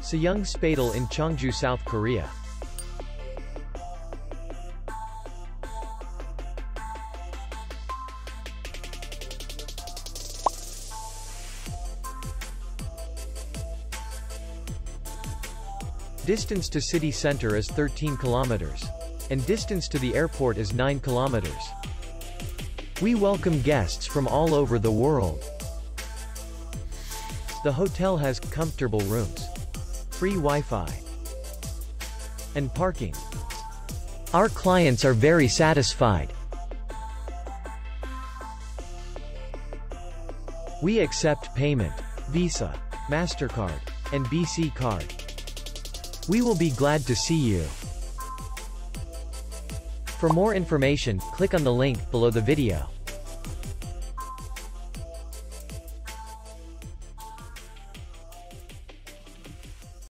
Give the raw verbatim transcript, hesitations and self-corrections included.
Sejong Spatel in Cheongju, South Korea. Distance to city center is thirteen kilometers. And distance to the airport is nine kilometers. We welcome guests from all over the world. The hotel has comfortable rooms, free Wi-Fi, and parking. Our clients are very satisfied. We accept payment, Visa, MasterCard, and B C card. We will be glad to see you. For more information, click on the link below the video.